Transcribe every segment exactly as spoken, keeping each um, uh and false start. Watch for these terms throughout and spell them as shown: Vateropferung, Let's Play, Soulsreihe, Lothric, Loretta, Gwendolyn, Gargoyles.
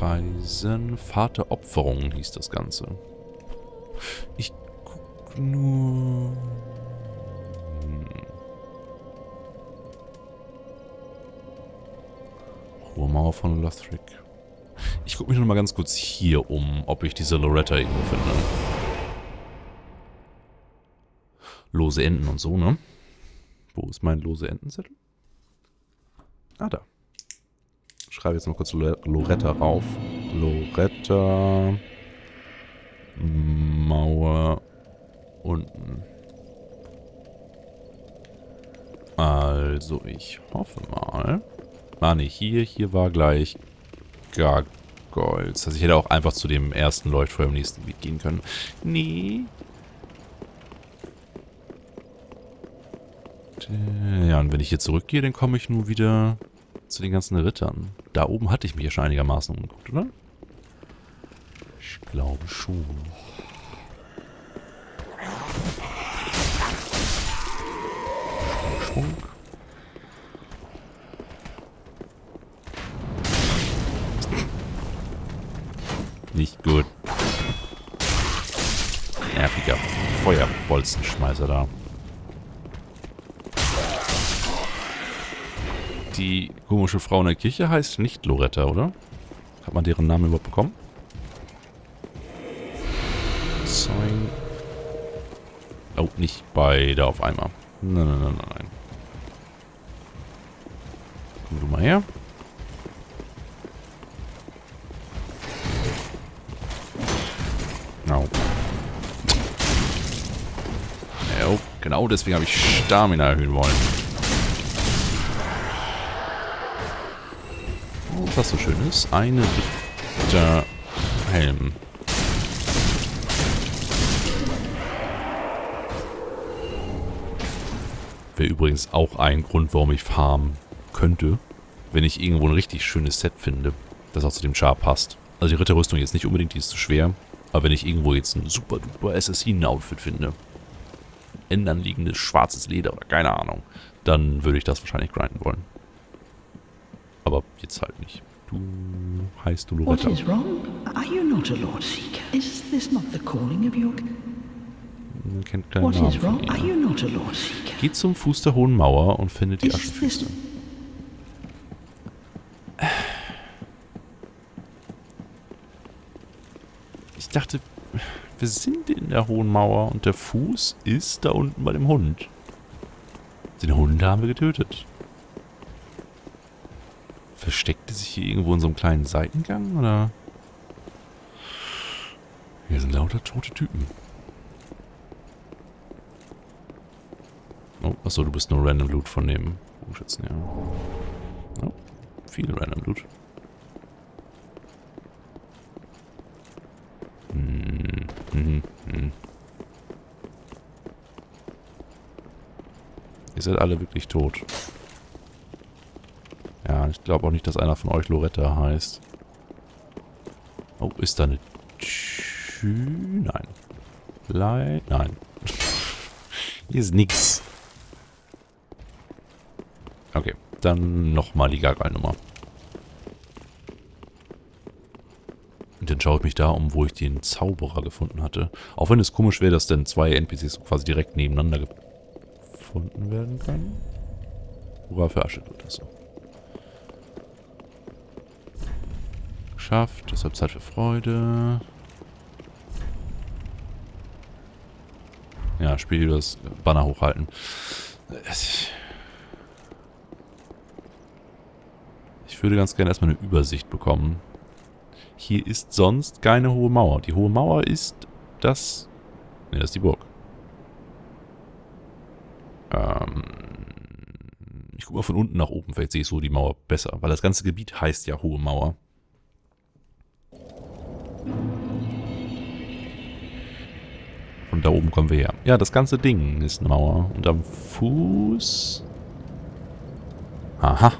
Preisen. Vateropferung hieß das Ganze. Ich guck nur... Hm. Hohe Mauer von Lothric. Ich gucke mich noch mal ganz kurz hier um, ob ich diese Loretta irgendwo finde. Lose Enden und so, ne? Wo ist mein lose Endenzettel? Ah, da. Ich schreibe jetzt noch kurz Loretta rauf. Loretta... Mauer... unten. Also, ich hoffe mal... Ah, ne, hier, hier war gleich... Gargoyles. Also ich hätte auch einfach zu dem ersten Leuchtfeuer im nächsten Gebiet gehen können. Nee. Ja, und wenn ich hier zurückgehe, dann komme ich nur wieder zu den ganzen Rittern. Da oben hatte ich mich ja schon einigermaßen umgeguckt, oder? Ich glaube schon. Schwung. Nicht gut. Nerviger Feuerbolzenschmeißer da. Die komische Frau in der Kirche heißt nicht Loretta, oder? Hat man deren Namen überhaupt bekommen? Sein. Oh, nicht beide auf einmal. Nein, nein, nein, nein. Komm du mal her. Genau. Ja, genau deswegen habe ich Stamina erhöhen wollen. Und was so schön ist, eine Ritter Helm. Wäre übrigens auch ein Grund, warum ich farmen könnte, wenn ich irgendwo ein richtig schönes Set finde, das auch zu dem Char passt. Also die Ritterrüstung jetzt nicht unbedingt, die ist zu schwer. Aber wenn ich irgendwo jetzt ein super duper Assassinen-Outfit finde, ein anliegendes schwarzes Leder oder keine Ahnung, dann würde ich das wahrscheinlich grinden wollen. Aber jetzt halt nicht. Du heißt du Loretta. What is wrong? Are you not a Lord Seeker? Is this not the calling of your... Kennt keinen Namen von ihr. Are you not a Lord Seeker? Geht zum Fuß der Hohen Mauer und findet die Aschenfüße. Ich dachte, wir sind in der Hohen Mauer und der Fuß ist da unten bei dem Hund. Den Hund haben wir getötet. Versteckte sich hier irgendwo in so einem kleinen Seitengang, oder? Hier sind lauter tote Typen. Oh, achso, du bist nur Random Loot von dem Bogenschützen, ja. Oh, viel Random Loot. Ihr seid alle wirklich tot. Ja, ich glaube auch nicht, dass einer von euch Loretta heißt. Oh, ist da eine Tür? Nein. Leid? Nein. Hier ist nix. Okay, dann nochmal die Gargoyle-Nummer. Dann schaue ich mich da um, wo ich den Zauberer gefunden hatte. Auch wenn es komisch wäre, dass dann zwei N P Cs quasi direkt nebeneinander gefunden werden können. Hurra für Ascheglut, achso. Geschafft, deshalb Zeit für Freude. Ja, Spiel über das Banner hochhalten. Ich würde ganz gerne erstmal eine Übersicht bekommen. Hier ist sonst keine hohe Mauer. Die hohe Mauer ist das... Ne, das ist die Burg. Ähm ich gucke mal von unten nach oben. Vielleicht sehe ich so die Mauer besser. Weil das ganze Gebiet heißt ja Hohe Mauer. Von da oben kommen wir her. Ja, das ganze Ding ist eine Mauer. Und am Fuß... Aha.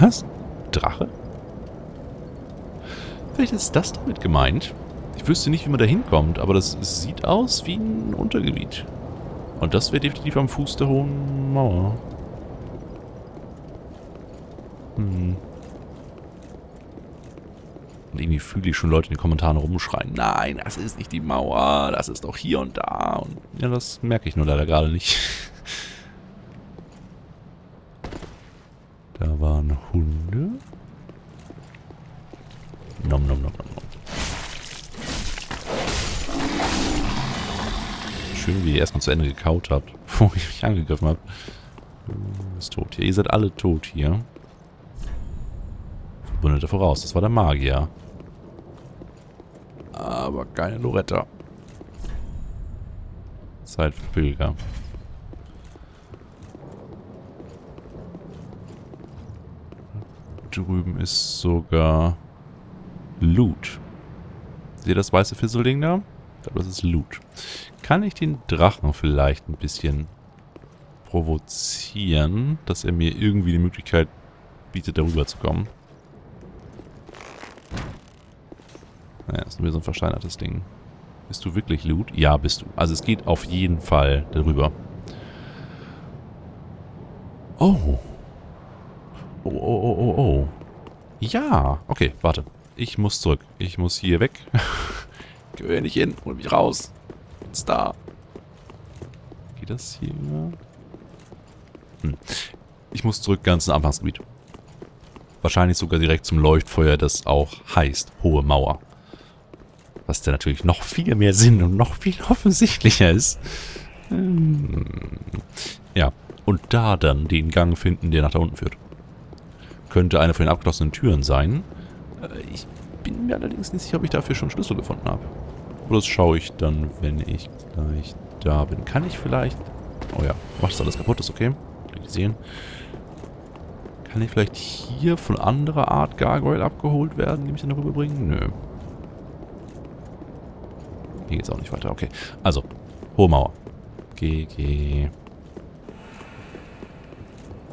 Was? Drache? Vielleicht ist das damit gemeint. Ich wüsste nicht, wie man da hinkommt, aber das sieht aus wie ein Untergebiet. Und das wäre definitiv am Fuß der Hohen Mauer. Hm. Und irgendwie fühle ich schon Leute in den Kommentaren rumschreien. Nein, das ist nicht die Mauer. Das ist doch hier und da. Und ja, das merke ich nur leider gerade nicht. Da waren Hunde. Nom, nom, nom, nom, nom. Schön, wie ihr erstmal zu Ende gekaut habt, bevor ich mich angegriffen habe. Du bist tot hier. Ihr seid alle tot hier. Verbündete voraus. Das war der Magier. Aber keine Loretta. Zeit für Pilger. Drüben ist sogar Loot. Seht ihr das weiße Fisselding da? Ich glaube, das ist Loot. Kann ich den Drachen vielleicht ein bisschen provozieren, dass er mir irgendwie die Möglichkeit bietet, darüber zu kommen? Naja, ist nur so ein versteinertes Ding. Bist du wirklich Loot? Ja, bist du. Also es geht auf jeden Fall darüber. Oh. Oh, oh, oh, oh, oh. Ja. Okay, warte. Ich muss zurück. Ich muss hier weg. Ich geh hier nicht hin. Hol mich raus. Bin's da. Geht das hier? Hm. Ich muss zurück ganz ins Anfangsgebiet. Wahrscheinlich sogar direkt zum Leuchtfeuer, das auch heißt Hohe Mauer. Was da natürlich noch viel mehr Sinn und noch viel offensichtlicher ist. Hm. Ja. Und da dann den Gang finden, der nach da unten führt. Könnte eine von den abgeschlossenen Türen sein. Ich bin mir allerdings nicht sicher, ob ich dafür schon Schlüssel gefunden habe. Oder das schaue ich dann, wenn ich gleich da bin. Kann ich vielleicht... Oh ja, macht das alles kaputt, ist okay. Kann ich sehen. Kann ich vielleicht hier von anderer Art Gargoyle abgeholt werden, die mich dann rüberbringen? Nö. Hier geht's auch nicht weiter, okay. Also, Hohe Mauer. Geh, geh.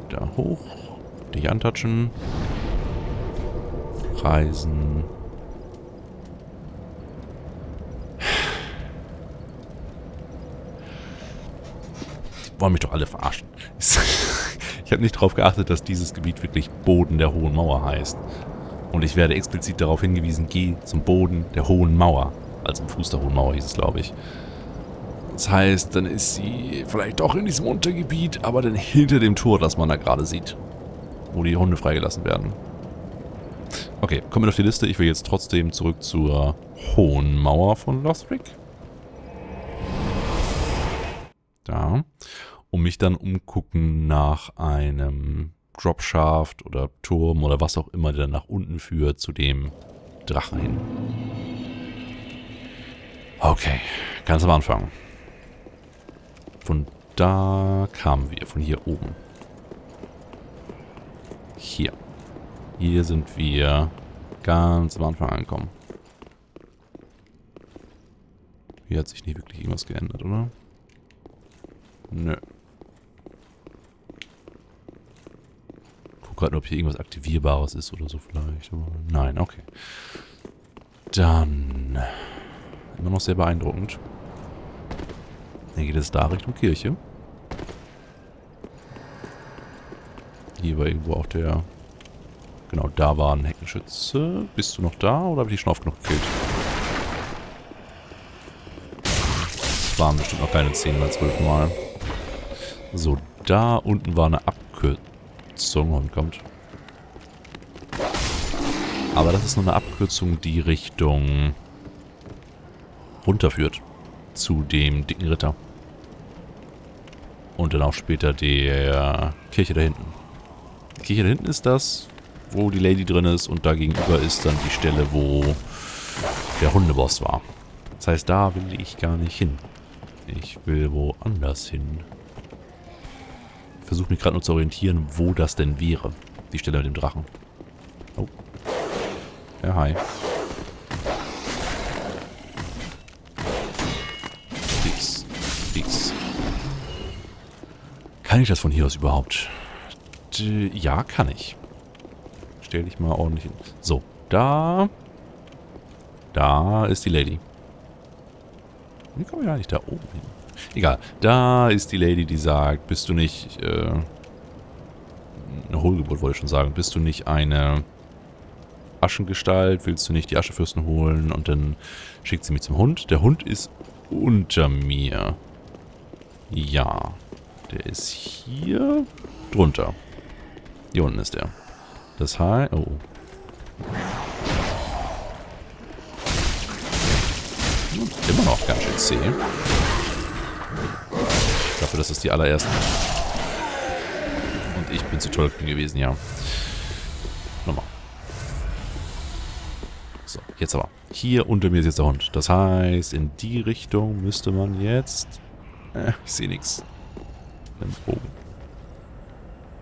Da hoch. Nicht antatschen. Reisen. Die wollen mich doch alle verarschen. Ich habe nicht darauf geachtet, dass dieses Gebiet wirklich Boden der Hohen Mauer heißt. Und ich werde explizit darauf hingewiesen, geh zum Boden der Hohen Mauer. Also im Fuß der Hohen Mauer hieß es, glaube ich. Das heißt, dann ist sie vielleicht doch in diesem Untergebiet, aber dann hinter dem Tor, das man da gerade sieht, wo die Hunde freigelassen werden. Okay, kommen wir auf die Liste. Ich will jetzt trotzdem zurück zur Hohen Mauer von Lothric. Da. Und mich dann umgucken nach einem Dropshaft oder Turm oder was auch immer, der dann nach unten führt, zu dem Drachen hin. Okay, ganz am Anfang. Von da kamen wir, von hier oben. Hier. Hier sind wir ganz am Anfang angekommen. Hier hat sich nicht wirklich irgendwas geändert, oder? Nö. Ich guck gerade, ob hier irgendwas Aktivierbares ist oder so vielleicht. Aber nein, okay. Dann. Immer noch sehr beeindruckend. Dann geht es da Richtung Kirche. Hier war irgendwo auch der... Genau, da war ein Heckenschütze. Bist du noch da oder habe ich die schon oft genug gekillt? Das waren bestimmt noch keine zehn mal zwölf Mal. So, da unten war eine Abkürzung. Und kommt. Aber das ist nur eine Abkürzung, die Richtung runterführt. Zu dem dicken Ritter. Und dann auch später der Kirche da hinten. Die Kirche da hinten ist das, wo die Lady drin ist, und da gegenüber ist dann die Stelle, wo der Hundeboss war. Das heißt, da will ich gar nicht hin. Ich will woanders hin. Ich versuche mich gerade nur zu orientieren, wo das denn wäre. Die Stelle mit dem Drachen. Oh. Ja, hi. Dies. Dies. Kann ich das von hier aus überhaupt? Ja, kann ich. Stell dich mal ordentlich hin. So, da. Da ist die Lady. Wie kommen wir eigentlich da oben hin? Egal. Da ist die Lady, die sagt, bist du nicht äh, eine Hohlgeburt, wollte ich schon sagen. Bist du nicht eine Aschengestalt? Willst du nicht die Aschefürsten holen? Und dann schickt sie mich zum Hund. Der Hund ist unter mir. Ja. Der ist hier drunter. Hier unten ist er. Das heißt... Oh. Immer noch ganz schön zäh. Dafür, dass es die allerersten... Und ich bin zu tollkühn gewesen, ja. Nochmal. So, jetzt aber. Hier unter mir ist jetzt der Hund. Das heißt, in die Richtung müsste man jetzt... Äh, ich sehe nichts. Mit dem Bogen.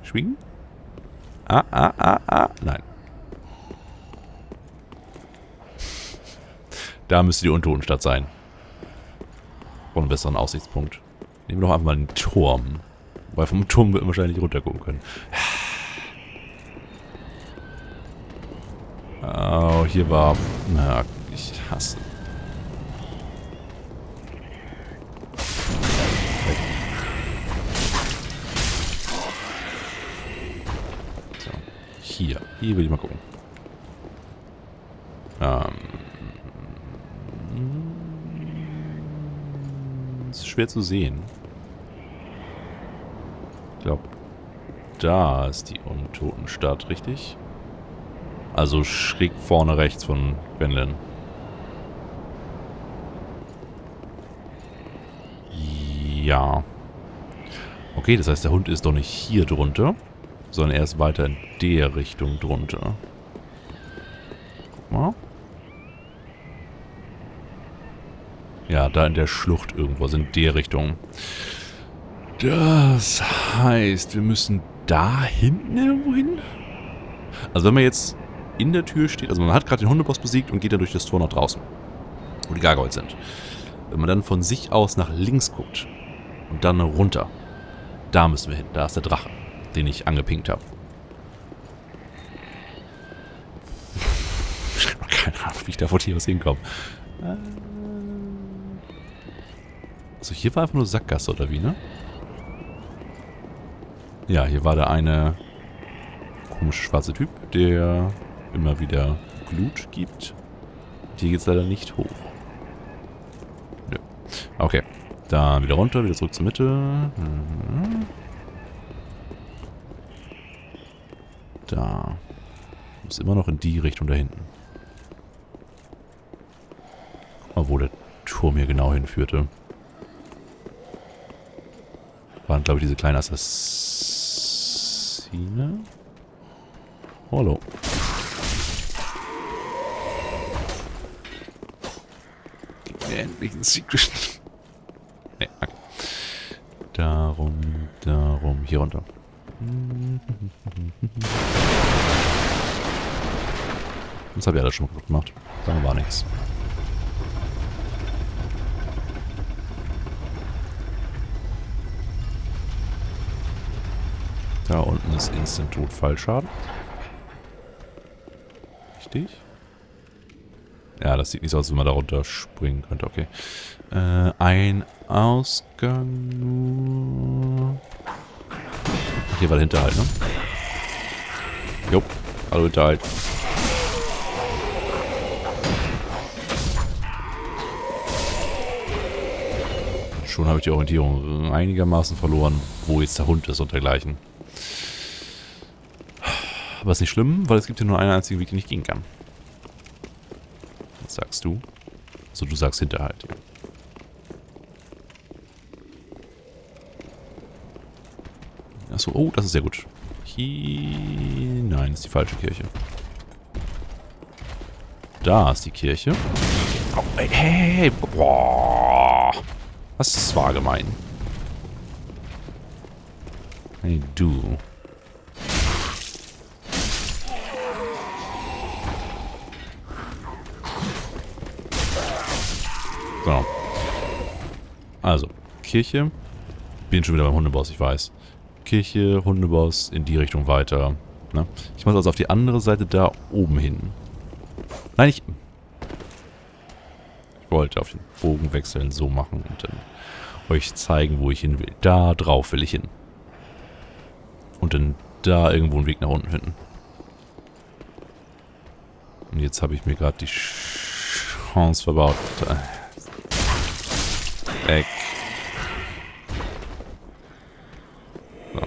Schwingen? Ah, ah, ah, ah. Nein. Da müsste die Untotenstadt sein. Von einem besseren Aussichtspunkt. Nehmen wir doch einfach mal einen Turm. Weil vom Turm wird man wahrscheinlich runtergucken können. Oh, hier war... Na, ich hasse... Hier. Hier will ich mal gucken. Ähm. Ist schwer zu sehen. Ich glaube, da ist die Untotenstadt, richtig? Also schräg vorne rechts von Gwendolyn. Ja. Okay, das heißt, der Hund ist doch nicht hier drunter, sondern erst weiter in der Richtung drunter. Guck mal. Ja, da in der Schlucht irgendwo, also in der Richtung. Das heißt, wir müssen da hinten irgendwo hin? Also wenn man jetzt in der Tür steht, also man hat gerade den Hundeboss besiegt und geht dann durch das Tor nach draußen, wo die Gargoyles sind. Wenn man dann von sich aus nach links guckt und dann runter, da müssen wir hin, da ist der Drache, den ich angepinkt habe. Ich habe keine Ahnung, wie ich da von hier aus hinkomme. Also hier war einfach nur Sackgasse, oder wie, ne? Ja, hier war der eine komische schwarze Typ, der immer wieder Glut gibt. Hier geht's leider nicht hoch. Nö. Okay. Dann wieder runter, wieder zurück zur Mitte. Mhm. Da. Muss immer noch in die Richtung da hinten. Guck mal, wo der Turm hier genau hinführte. Waren, glaube ich, diese kleinen Assassine. Hallo. Gib mir endlich ein Secret. Nee, okay. Darum, darum. Hier runter. Das habe ich alles schon mal gut gemacht. Da war nichts. Da unten ist Instant-Tod-Fallschaden. Richtig? Ja, das sieht nicht so aus, als wenn man da runter springen könnte. Okay. Äh, ein Ausgang nur... Hier war der Hinterhalt, ne? Jupp. Hallo, Hinterhalt. Schon habe ich die Orientierung einigermaßen verloren, wo jetzt der Hund ist und dergleichen. Aber ist nicht schlimm, weil es gibt ja nur einen einzigen Weg, den ich gehen kann. Was sagst du? Also du sagst Hinterhalt. Achso, oh, das ist sehr gut. Hier... Nein, das ist die falsche Kirche. Da ist die Kirche. Oh, hey, hey, boah. Das war gemein. Hey, du. Genau. Also, Kirche. Bin schon wieder beim Hundeboss, ich weiß. Kirche, Hundeboss, in die Richtung weiter. Ne? Ich muss also auf die andere Seite da oben hin. Nein, ich... Ich wollte auf den Bogen wechseln, so machen und dann euch zeigen, wo ich hin will. Da drauf will ich hin. Und dann da irgendwo einen Weg nach unten finden. Und jetzt habe ich mir gerade die Chance verbaut. Eck. So. Ich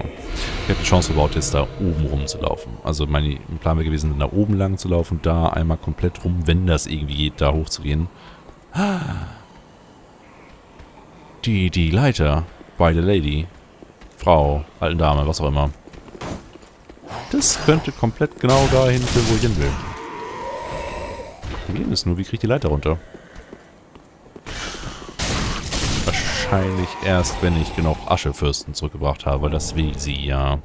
habe die Chance verbaut, jetzt da oben rum zu laufen. Also mein Plan wäre gewesen, da oben lang zu laufen, da einmal komplett rum, wenn das irgendwie geht, da hoch zu gehen. Die, die Leiter. By the Lady. Frau, alten Dame, was auch immer. Das könnte komplett genau dahin führen, wo ich hin will. Problem ist nur, wie kriege ich die Leiter runter? Wahrscheinlich erst, wenn ich genug Aschefürsten zurückgebracht habe, weil das will sie ja.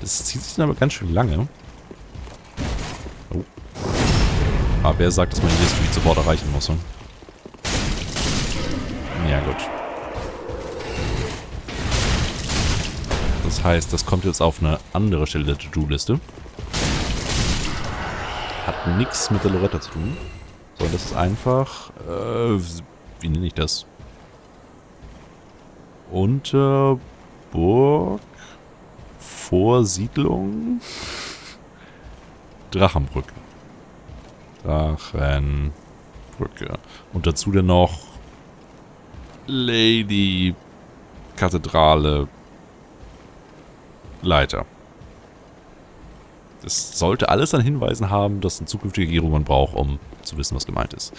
Das zieht sich dann aber ganz schön lange. Oh. Aber wer sagt, dass man jedes Gebiet sofort erreichen muss? Hm? Ja gut. Das heißt, das kommt jetzt auf eine andere Stelle der To-Do-Liste. Hat nichts mit der Loretta zu tun. Sondern das ist einfach... Äh, wie nenne ich das? Unterburg... Vorsiedlung... Drachenbrücke. Drachenbrücke. Und dazu dann noch... Lady... Kathedrale... Leiter. Das sollte alles an Hinweisen haben, dass eine zukünftige Regierung man braucht, um zu wissen, was gemeint ist.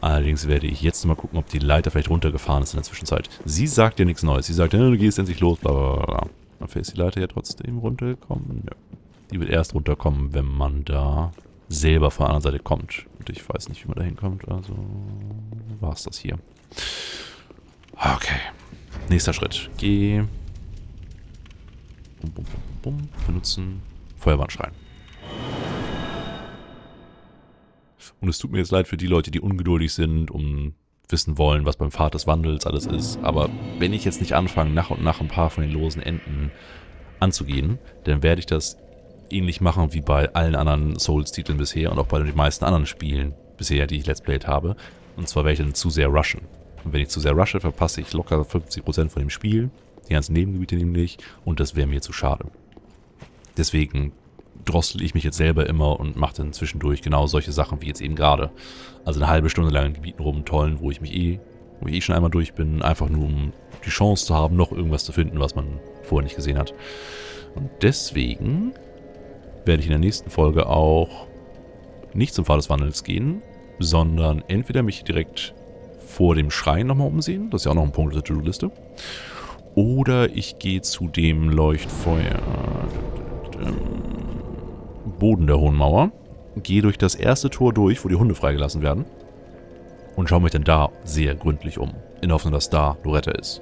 Allerdings werde ich jetzt mal gucken, ob die Leiter vielleicht runtergefahren ist in der Zwischenzeit. Sie sagt dir nichts Neues. Sie sagt, du gehst endlich los, bla bla bla. Dafür ist die Leiter ja trotzdem runtergekommen. Ja. Die wird erst runterkommen, wenn man da selber von der anderen Seite kommt. Und ich weiß nicht, wie man da hinkommt, also war es das hier. Okay. Nächster Schritt. Geh. Bum, bum, bum, bum. Benutzen. Feuerbandschrein. Und es tut mir jetzt leid für die Leute, die ungeduldig sind und wissen wollen, was beim Pfad des Wandels alles ist. Aber wenn ich jetzt nicht anfange, nach und nach ein paar von den losen Enden anzugehen, dann werde ich das ähnlich machen wie bei allen anderen Souls-Titeln bisher und auch bei den meisten anderen Spielen bisher, die ich Let's Played habe. Und zwar werde ich dann zu sehr rushen. Und wenn ich zu sehr rushe, verpasse ich locker fünfzig Prozent von dem Spiel, die ganzen Nebengebiete nämlich, und das wäre mir zu schade. Deswegen drossel ich mich jetzt selber immer und mache dann zwischendurch genau solche Sachen wie jetzt eben gerade. Also eine halbe Stunde lang in Gebieten rumtollen, wo ich mich eh, wo ich eh schon einmal durch bin, einfach nur um die Chance zu haben, noch irgendwas zu finden, was man vorher nicht gesehen hat. Und deswegen werde ich in der nächsten Folge auch nicht zum Pfad des Wandels gehen, sondern entweder mich direkt vor dem Schrein nochmal umsehen, das ist ja auch noch ein Punkt der To-Do-Liste, oder ich gehe zu dem Leuchtfeuer... Boden der Hohen Mauer. Gehe durch das erste Tor durch, wo die Hunde freigelassen werden. Und schaue mich dann da sehr gründlich um. In der Hoffnung, dass da Loretta ist.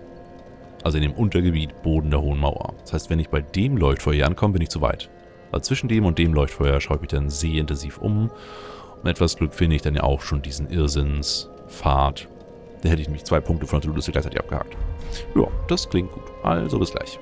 Also in dem Untergebiet Boden der Hohen Mauer. Das heißt, wenn ich bei dem Leuchtfeuer hier ankomme, bin ich zu weit. Also zwischen dem und dem Leuchtfeuer schaue ich mich dann sehr intensiv um. Und mit etwas Glück finde ich dann ja auch schon diesen Irrsinnspfad. Da hätte ich nämlich zwei Punkte von der To-Do-Liste gleichzeitig abgehakt. Ja, das klingt gut. Also bis gleich.